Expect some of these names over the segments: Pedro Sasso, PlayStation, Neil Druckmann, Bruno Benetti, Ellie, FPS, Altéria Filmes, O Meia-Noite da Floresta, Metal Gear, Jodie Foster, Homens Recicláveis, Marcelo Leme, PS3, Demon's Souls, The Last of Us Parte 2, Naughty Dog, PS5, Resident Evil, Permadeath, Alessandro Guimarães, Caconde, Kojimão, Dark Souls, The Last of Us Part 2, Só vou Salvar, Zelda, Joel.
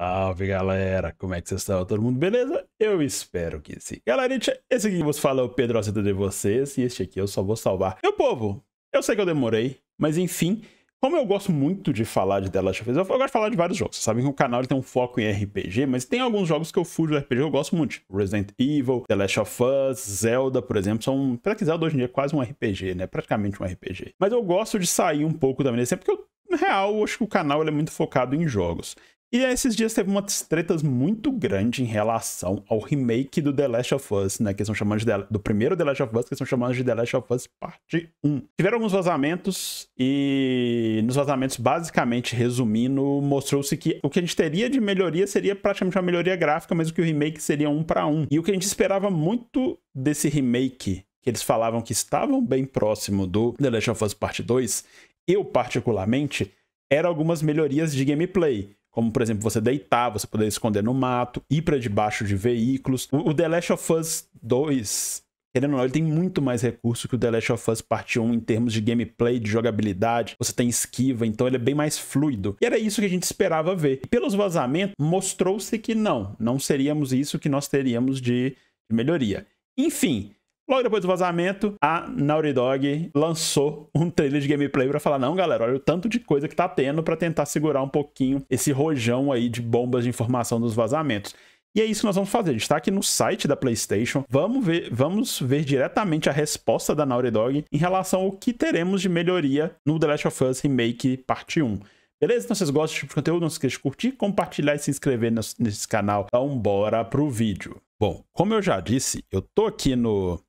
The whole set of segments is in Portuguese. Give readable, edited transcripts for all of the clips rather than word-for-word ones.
Salve galera, como é que vocês estão? Todo mundo beleza? Eu espero que sim. Galerinha, esse aqui que vos fala é o Pedro Sasso de vocês e este aqui eu só vou salvar. Meu povo, eu sei que eu demorei, mas enfim, como eu gosto muito de falar de The Last of Us, eu gosto de falar de vários jogos. Vocês sabem que o canal ele tem um foco em RPG, mas tem alguns jogos que eu fujo do RPG que eu gosto muito. Tipo Resident Evil, The Last of Us, Zelda, por exemplo, são... Apesar que Zelda hoje em dia é quase um RPG, né? Praticamente um RPG. Mas eu gosto de sair um pouco da minha... Porque eu, na real, eu acho que o canal ele é muito focado em jogos. E esses dias teve umas tretas muito grandes em relação ao remake do The Last of Us, né? Que eles estão chamando de do primeiro The Last of Us, que eles estão chamando de The Last of Us Parte 1. Tiveram alguns vazamentos e nos vazamentos, basicamente, resumindo, mostrou-se que o que a gente teria de melhoria seria praticamente uma melhoria gráfica, mas o que o remake seria 1 para 1. E o que a gente esperava muito desse remake, que eles falavam que estavam bem próximo do The Last of Us Parte 2, eu particularmente, eram algumas melhorias de gameplay. Como, por exemplo, você deitar, você poder esconder no mato, ir pra debaixo de veículos. O The Last of Us 2, querendo ou não, ele tem muito mais recurso que o The Last of Us Parte 1 em termos de gameplay, de jogabilidade. Você tem esquiva, então ele é bem mais fluido. E era isso que a gente esperava ver. E pelos vazamentos, mostrou-se que não seríamos isso que nós teríamos de melhoria. Enfim... Logo depois do vazamento, a Naughty Dog lançou um trailer de gameplay pra falar, não galera, olha o tanto de coisa que tá tendo pra tentar segurar um pouquinho esse rojão aí de bombas de informação dos vazamentos. E é isso que nós vamos fazer, a gente tá aqui no site da PlayStation, vamos ver diretamente a resposta da Naughty Dog em relação ao que teremos de melhoria no The Last of Us Remake Parte 1. Beleza? Então, se vocês gostam desse tipo de conteúdo, não se esqueça de curtir, compartilhar e se inscrever nesse canal. Então, bora pro vídeo. Bom, como eu já disse, eu tô aqui no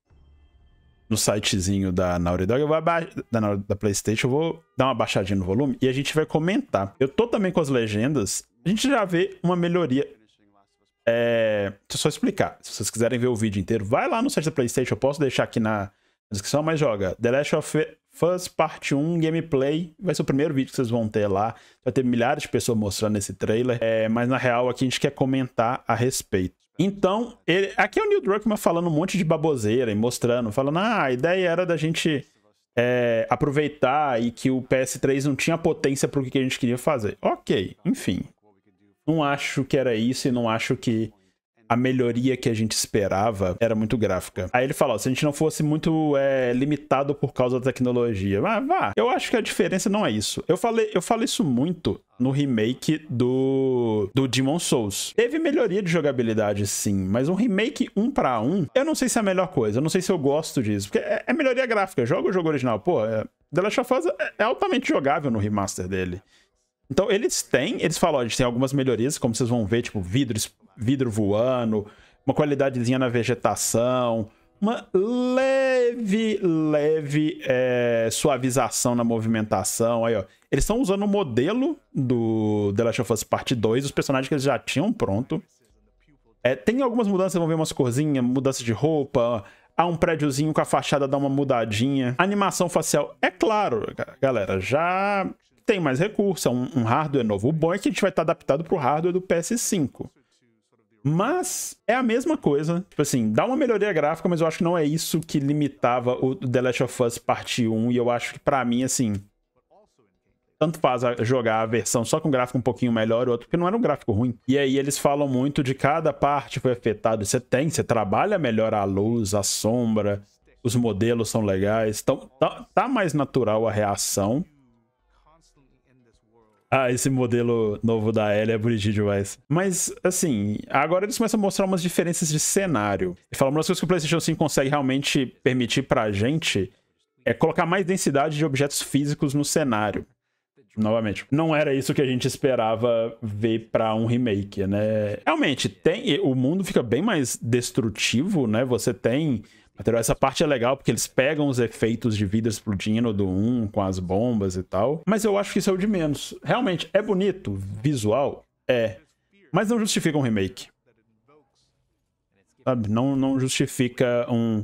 sitezinho da Naughty Dog, da PlayStation, eu vou dar uma baixadinha no volume e a gente vai comentar. Eu tô também com as legendas, a gente já vê uma melhoria. Deixa eu só explicar, se vocês quiserem ver o vídeo inteiro, vai lá no site da PlayStation, eu posso deixar aqui na descrição, mas joga The Last of Us Parte 1 Gameplay, vai ser o primeiro vídeo que vocês vão ter lá, vai ter milhares de pessoas mostrando esse trailer, mas na real aqui a gente quer comentar a respeito. Então, aqui é o Neil Druckmann falando um monte de baboseira e mostrando, falando, a ideia era da gente aproveitar e que o PS3 não tinha potência para o que a gente queria fazer. Ok, enfim, não acho que era isso e não acho que a melhoria que a gente esperava era muito gráfica. Aí ele fala, ó, se a gente não fosse muito limitado por causa da tecnologia. Mas vá, eu acho que a diferença não é isso. Eu falei isso muito no remake do Demon's Souls. Teve melhoria de jogabilidade, sim, mas um remake 1 para 1, eu não sei se é a melhor coisa, eu não sei se eu gosto disso, porque é melhoria gráfica. Joga o jogo original, pô, The Last of Us é altamente jogável no remaster dele. Então eles falam, ó, a gente tem algumas melhorias, como vocês vão ver, tipo vidro voando, uma qualidadezinha na vegetação, uma leve suavização na movimentação. Aí, ó, eles estão usando o modelo do The Last of Us Parte 2, os personagens que eles já tinham pronto. Tem algumas mudanças, vão ver umas corzinhas, mudança de roupa, há um prédiozinho com a fachada dá uma mudadinha. A animação facial, é claro, galera, já tem mais recurso, é um hardware novo. O bom é que a gente vai estar adaptado para o hardware do PS5. Mas é a mesma coisa, tipo assim, dá uma melhoria gráfica, mas eu acho que não é isso que limitava o The Last of Us Parte 1, e eu acho que pra mim, assim, tanto faz jogar a versão só com gráfico um pouquinho melhor, o outro, porque não era um gráfico ruim. E aí eles falam muito de cada parte foi afetada, você trabalha melhor a luz, a sombra, os modelos são legais, então tá mais natural a reação. Ah, esse modelo novo da Ellie é bonitinho demais. Mas, assim, agora eles começam a mostrar umas diferenças de cenário. Eles falam, uma das coisas que o PlayStation 5 consegue realmente permitir pra gente é colocar mais densidade de objetos físicos no cenário. Novamente, não era isso que a gente esperava ver pra um remake, né? Realmente, o mundo fica bem mais destrutivo, né? Você tem... Essa parte é legal porque eles pegam os efeitos de vida explodindo do 1 com as bombas e tal. Mas eu acho que isso é o de menos. Realmente, é bonito, visual, mas não justifica um remake. Sabe? Não justifica um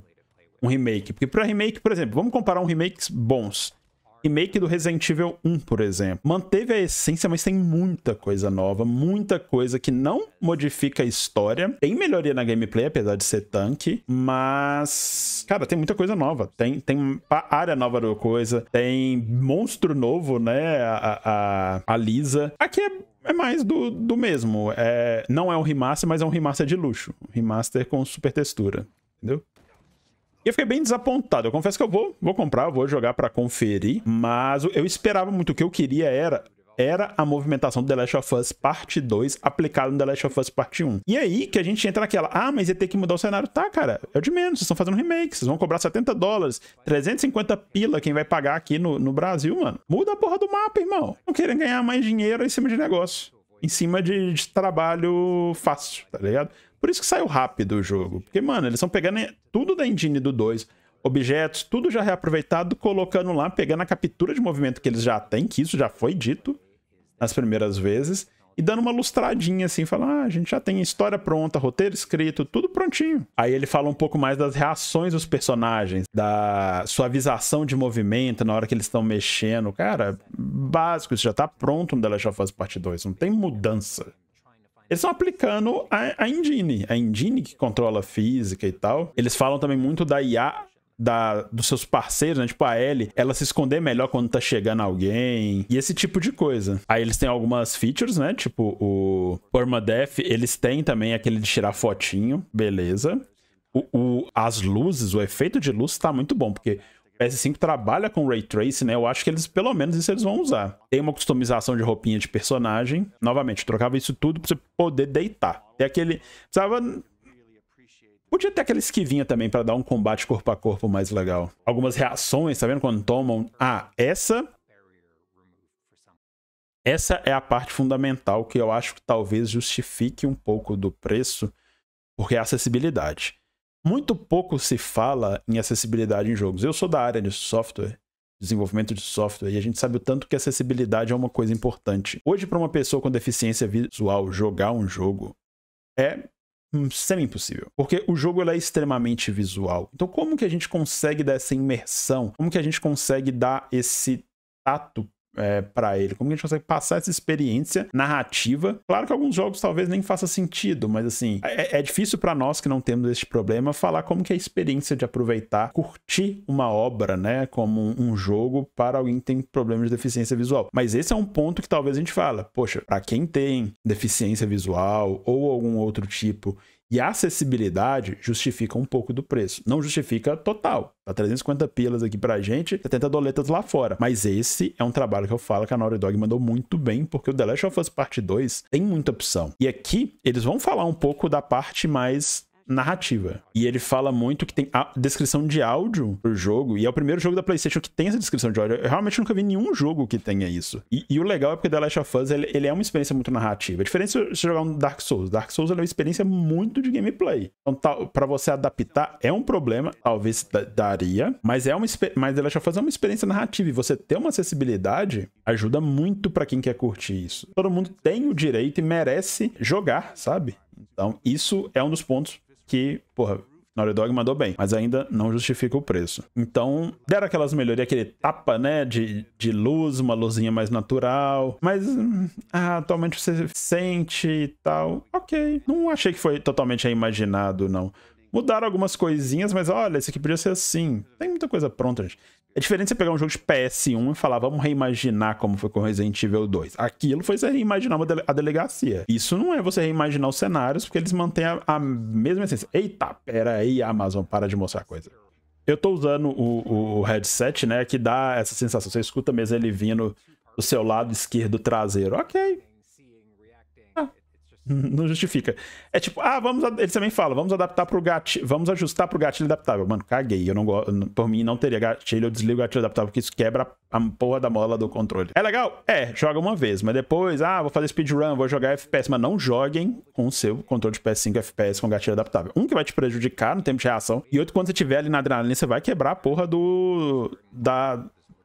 remake. Porque para remake, por exemplo, vamos comparar um remakes bons. remake do Resident Evil 1, por exemplo. Manteve a essência, mas tem muita coisa nova, muita coisa que não modifica a história. Tem melhoria na gameplay, apesar de ser tanque, mas... cara, tem muita coisa nova. Tem área nova da coisa, tem monstro novo, né? A Lisa. Aqui é mais do mesmo. É, não é um remaster, mas é um remaster de luxo. Um remaster com super textura, entendeu? E eu fiquei bem desapontado. Eu confesso que eu vou comprar, vou jogar pra conferir. Mas eu esperava muito. O que eu queria era a movimentação do The Last of Us Parte 2 aplicada no The Last of Us Parte 1. E aí que a gente entra naquela, ah, mas ia ter que mudar o cenário. Tá, cara, é o de menos, vocês estão fazendo remake, vocês vão cobrar $70, 350 pila quem vai pagar aqui no Brasil, mano. Muda a porra do mapa, irmão. Não querem ganhar mais dinheiro em cima de negócio, em cima de trabalho fácil, tá ligado? Por isso que saiu rápido o jogo, porque, mano, eles estão pegando tudo da engine do 2, objetos, tudo já reaproveitado, colocando lá, pegando a captura de movimento que eles já têm, que isso já foi dito nas primeiras vezes, e dando uma lustradinha assim, falando, ah, a gente já tem história pronta, roteiro escrito, tudo prontinho. Aí ele fala um pouco mais das reações dos personagens, da suavização de movimento na hora que eles estão mexendo. Cara, básico, isso já tá pronto no The Last of Us Part 2, não tem mudança. Eles estão aplicando a engine que controla a física e tal. Eles falam também muito da IA, dos seus parceiros, né? Tipo a Ellie, ela se esconder melhor quando tá chegando alguém, e esse tipo de coisa. Aí eles têm algumas features, né? Tipo o Permadeath, eles têm também aquele de tirar fotinho, beleza. As luzes, o efeito de luz tá muito bom, porque o PS5 trabalha com Ray Tracing, né? Eu acho que eles, pelo menos, isso eles vão usar. Tem uma customização de roupinha de personagem. Novamente, trocava isso tudo pra você poder deitar. Tem aquele... Podia ter aquela esquivinha também pra dar um combate corpo a corpo mais legal. Algumas reações, tá vendo? Quando tomam... Ah, essa é a parte fundamental que eu acho que talvez justifique um pouco do preço, porque é a acessibilidade. Muito pouco se fala em acessibilidade em jogos. Eu sou da área de software, desenvolvimento de software, e a gente sabe o tanto que acessibilidade é uma coisa importante. Hoje, pra uma pessoa com deficiência visual jogar um jogo é... semi-impossível, porque o jogo ele é extremamente visual. Então como que a gente consegue dar essa imersão? Como que a gente consegue dar esse tato pra ele? Como que a gente consegue passar essa experiência narrativa? Claro que alguns jogos talvez nem faça sentido, mas assim, é difícil pra nós que não temos este problema falar como que é a experiência de aproveitar, curtir uma obra, né, como um jogo para alguém que tem problema de deficiência visual. Mas esse é um ponto que talvez a gente fala, poxa, pra quem tem deficiência visual ou algum outro tipo, e a acessibilidade justifica um pouco do preço. Não justifica total. Tá 350 pilas aqui pra gente, 70 doletas lá fora. Mas esse é um trabalho que eu falo que a Naughty Dog mandou muito bem, porque o The Last of Us Part 2 tem muita opção. E aqui, eles vão falar um pouco da parte mais narrativa. E ele fala muito que tem a descrição de áudio pro jogo, e é o primeiro jogo da PlayStation que tem essa descrição de áudio. Eu realmente nunca vi nenhum jogo que tenha isso. E o legal é porque The Last of Us, ele é uma experiência muito narrativa. A diferença é você jogar um Dark Souls. Dark Souls é uma experiência muito de gameplay. Então, pra você adaptar é um problema, talvez daria, mas The Last of Us é uma experiência narrativa, e você ter uma acessibilidade ajuda muito pra quem quer curtir isso. Todo mundo tem o direito e merece jogar, sabe? Então, isso é um dos pontos que, porra, Naughty Dog mandou bem, mas ainda não justifica o preço. Então, deram aquelas melhorias, aquele tapa, né, de luz, uma luzinha mais natural, mas atualmente você sente e tal. Ok, não achei que foi totalmente imaginado, não. Mudaram algumas coisinhas, mas olha, esse aqui podia ser assim. Tem muita coisa pronta, gente. É diferente você pegar um jogo de PS1 e falar, vamos reimaginar como foi com Resident Evil 2. Aquilo foi você reimaginar a delegacia. Isso não é você reimaginar os cenários, porque eles mantêm a mesma essência. Eita, pera aí, Amazon, para de mostrar coisa. Eu tô usando o headset, né, que dá essa sensação. Você escuta mesmo ele vindo do seu lado esquerdo traseiro. Ok. Não justifica. É tipo, eles também falam, vamos adaptar pro gatilho, vamos ajustar pro gatilho adaptável. Mano, caguei, eu não gosto, por mim não teria gatilho, eu desligo o gatilho adaptável, porque isso quebra a porra da mola do controle. É legal? É, joga uma vez, mas depois, vou fazer speedrun, vou jogar FPS, mas não joguem com o seu controle de PS5 FPS com gatilho adaptável. Um que vai te prejudicar no tempo de reação, e outro, quando você tiver ali na adrenalina, você vai quebrar a porra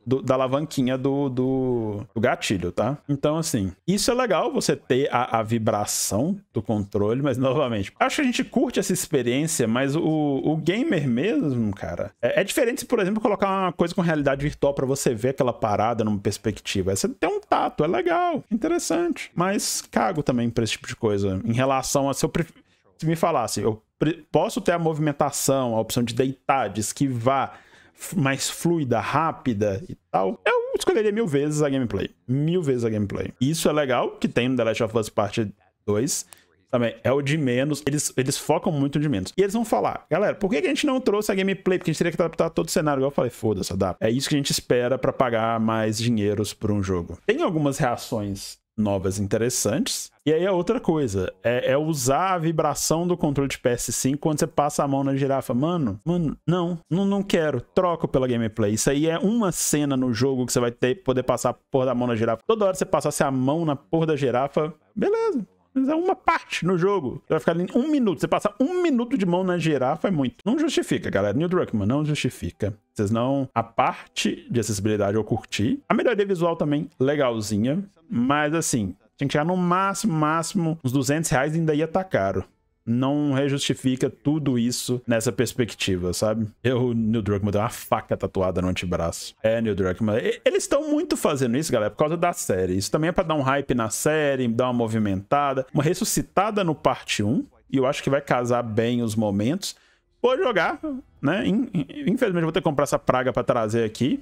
da alavanquinha do gatilho, tá? Então, assim, isso é legal, você ter a vibração do controle, mas, novamente, acho que a gente curte essa experiência, mas o gamer mesmo, cara, é diferente, por exemplo, colocar uma coisa com realidade virtual pra você ver aquela parada numa perspectiva. Você tem um tato, é legal, interessante, mas cago também pra esse tipo de coisa. Em relação a se me falasse, eu posso ter a movimentação, a opção de deitar, de esquivar, mais fluida, rápida e tal, eu escolheria mil vezes a gameplay. Mil vezes a gameplay. Isso é legal, que tem no The Last of Us Parte 2. Também é o de menos. Eles focam muito de menos. E eles vão falar, galera, por que a gente não trouxe a gameplay? Porque a gente teria que adaptar todo o cenário. Igual eu falei, foda-se, adapta. É isso que a gente espera pra pagar mais dinheiros por um jogo. Tem algumas reações novas interessantes. E aí é outra coisa, é usar a vibração do controle de PS5 quando você passa a mão na girafa. Mano, não quero, troco pela gameplay. Isso aí é uma cena no jogo que você vai ter, poder passar a porra da mão na girafa. Toda hora que você passasse a mão na porra da girafa, beleza. Mas é uma parte no jogo. Você vai ficar ali um minuto. Você passa um minuto de mão na girafa, é muito. Não justifica, galera. Neil Druckmann, não justifica. Vocês não... A parte de acessibilidade eu curti. A melhoria visual também, legalzinha. Mas, assim, tinha que chegar no máximo, uns R$200 ainda ia tá caro. Não rejustifica tudo isso nessa perspectiva, sabe? O Neil Druckmann deu uma faca tatuada no antebraço. Neil Druckmann. Eles estão muito fazendo isso, galera, por causa da série. Isso também é pra dar um hype na série, dar uma movimentada, uma ressuscitada no parte 1. E eu acho que vai casar bem os momentos. Vou jogar, né? Infelizmente eu vou ter que comprar essa praga pra trazer aqui.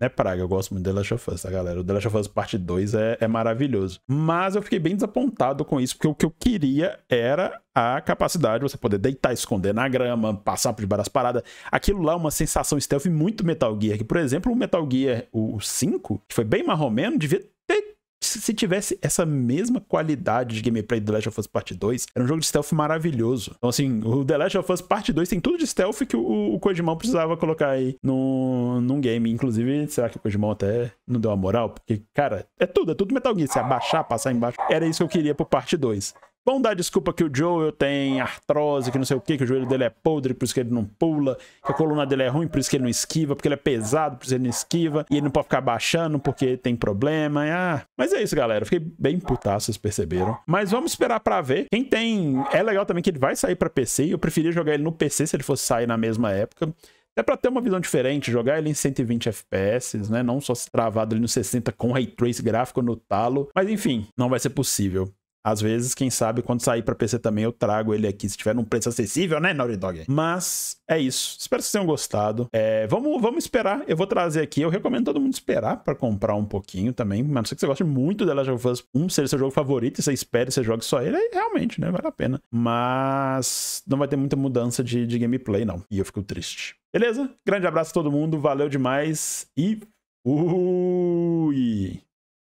É praga, eu gosto muito do The Last of Us, tá, galera? O The Last of Us Parte 2 é maravilhoso. Mas eu fiquei bem desapontado com isso, porque o que eu queria era a capacidade de você poder deitar, esconder na grama, passar por debaixo das paradas. Aquilo lá é uma sensação stealth muito Metal Gear. Que, por exemplo, o Metal Gear o 5, que foi bem marromeno, devia ter... Se tivesse essa mesma qualidade de gameplay do The Last of Us Part 2, era um jogo de stealth maravilhoso. Então, assim, o The Last of Us Part 2 tem tudo de stealth que o Kojimão precisava colocar aí num game. Inclusive, será que o Kojimão até não deu a moral? Porque, cara, é tudo Metal Gear. Se abaixar, passar embaixo, era isso que eu queria pro Parte 2. Vão dar desculpa que o Joel tem artrose, que não sei o que o joelho dele é podre, por isso que ele não pula, que a coluna dele é ruim, por isso que ele não esquiva, porque ele é pesado, por isso que ele não esquiva, e ele não pode ficar baixando porque tem problema, Mas é isso, galera, eu fiquei bem putaço, vocês perceberam. Mas vamos esperar pra ver. Quem tem... É legal também que ele vai sair pra PC, eu preferia jogar ele no PC se ele fosse sair na mesma época. É pra ter uma visão diferente, jogar ele em 120 FPS, né, não só travado ali no 60 com Ray Trace gráfico no talo. Mas enfim, não vai ser possível. Às vezes, quem sabe, quando sair pra PC também, eu trago ele aqui, se tiver num preço acessível, né, Naughty Dog? Mas é isso. Espero que vocês tenham gostado. Vamos esperar. Eu vou trazer aqui. Eu recomendo todo mundo esperar pra comprar um pouquinho também. Mas não sei que você goste muito dela. Já faz seja seu jogo favorito e você espera e você joga só ele. Aí, realmente, né? Vale a pena. Mas não vai ter muita mudança de gameplay, não. E eu fico triste. Beleza? Grande abraço a todo mundo. Valeu demais. E... Ui!